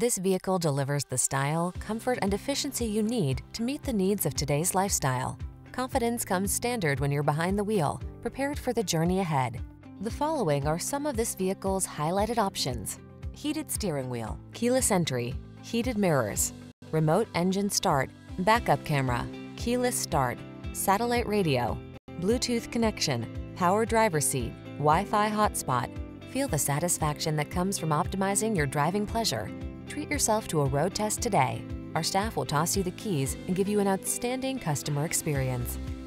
This vehicle delivers the style, comfort, and efficiency you need to meet the needs of today's lifestyle. Confidence comes standard when you're behind the wheel, prepared for the journey ahead. The following are some of this vehicle's highlighted options: heated steering wheel, keyless entry, heated mirrors, remote engine start, backup camera, keyless start, satellite radio, Bluetooth connection, power driver seat, Wi-Fi hotspot. Feel the satisfaction that comes from optimizing your driving pleasure. Treat yourself to a road test today. Our staff will toss you the keys and give you an outstanding customer experience.